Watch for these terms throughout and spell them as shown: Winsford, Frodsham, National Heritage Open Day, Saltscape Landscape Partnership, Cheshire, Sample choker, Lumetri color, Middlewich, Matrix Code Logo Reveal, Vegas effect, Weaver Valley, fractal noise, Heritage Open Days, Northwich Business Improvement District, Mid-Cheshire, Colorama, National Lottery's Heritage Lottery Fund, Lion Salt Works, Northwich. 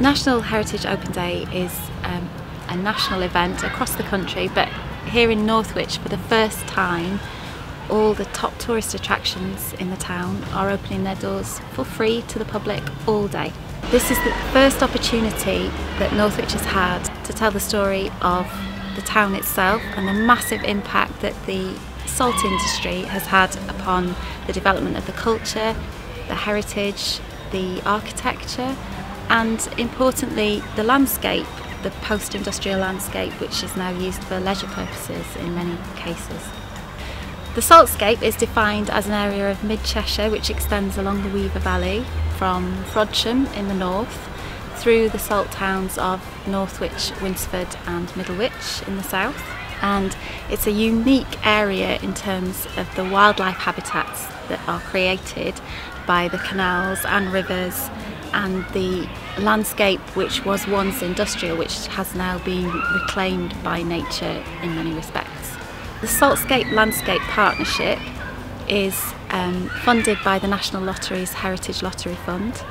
National Heritage Open Day is a national event across the country, but here in Northwich for the first time all the top tourist attractions in the town are opening their doors for free to the public all day. This is the first opportunity that Northwich has had to tell the story of the town itself and the massive impact that the salt industry has had upon the development of the culture, the heritage, the architecture and importantly the landscape, the post-industrial landscape which is now used for leisure purposes in many cases. The Saltscape is defined as an area of Mid-Cheshire which extends along the Weaver Valley from Frodsham in the north through the salt towns of Northwich, Winsford and Middlewich in the south, and it's a unique area in terms of the wildlife habitats that are created by the canals and rivers and the landscape which was once industrial which has now been reclaimed by nature in many respects. The Saltscape Landscape Partnership is funded by the National Lottery's Heritage Lottery Fund,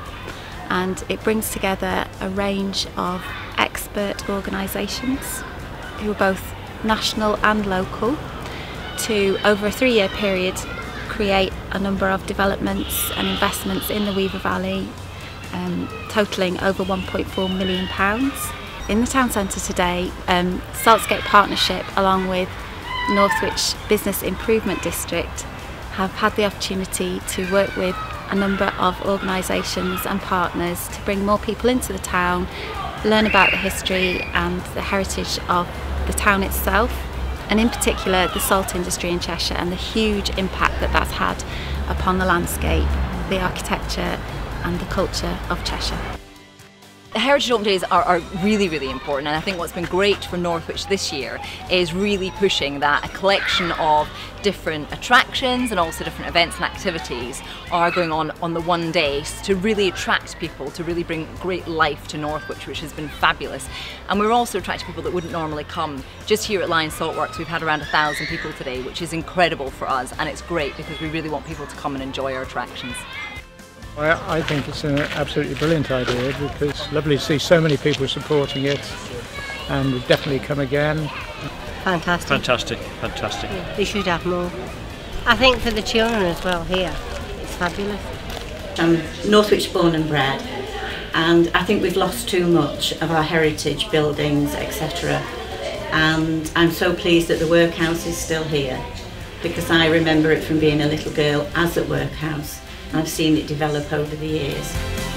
and it brings together a range of expert organisations who are both national and local to, over a three-year period, create a number of developments and investments in the Weaver Valley totalling over £1.4 million. In the town centre today, Saltscape Partnership along with Northwich Business Improvement District have had the opportunity to work with a number of organisations and partners to bring more people into the town, learn about the history and the heritage of the town itself, and in particular the salt industry in Cheshire and the huge impact that that's had upon the landscape, the architecture and the culture of Cheshire. The Heritage Open Days are really important, and I think what's been great for Northwich this year is really pushing that a collection of different attractions and also different events and activities are going on the one day to really attract people, to really bring great life to Northwich, which has been fabulous. And we're also attracting people that wouldn't normally come. Just here at Lion Salt Works we've had around 1,000 people today, which is incredible for us, and it's great because we really want people to come and enjoy our attractions. Well, I think it's an absolutely brilliant idea because it's lovely to see so many people supporting it, and we'll definitely come again. Fantastic. Fantastic, fantastic. Yeah, they should have more. I think for the children as well here, it's fabulous. I'm Northwich born and bred, and I think we've lost too much of our heritage, buildings, etc. And I'm so pleased that the workhouse is still here because I remember it from being a little girl as a workhouse. I've seen it develop over the years.